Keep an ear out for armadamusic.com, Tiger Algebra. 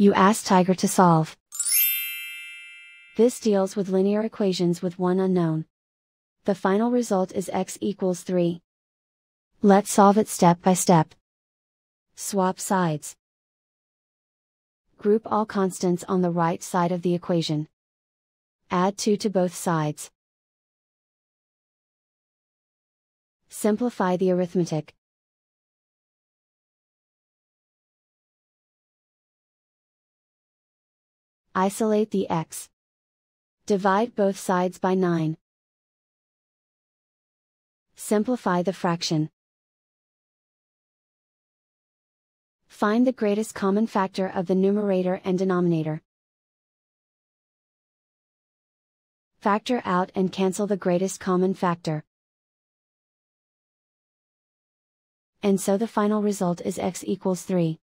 you ask Tiger to solve. This deals with linear equations with one unknown. The final result is x equals 3. Let's solve it step by step. Swap sides. Group all constants on the right side of the equation. Add 2 to both sides. Simplify the arithmetic. Isolate the x. Divide both sides by 9. Simplify the fraction. Find the greatest common factor of the numerator and denominator. Factor out and cancel the greatest common factor. And so the final result is x equals 3.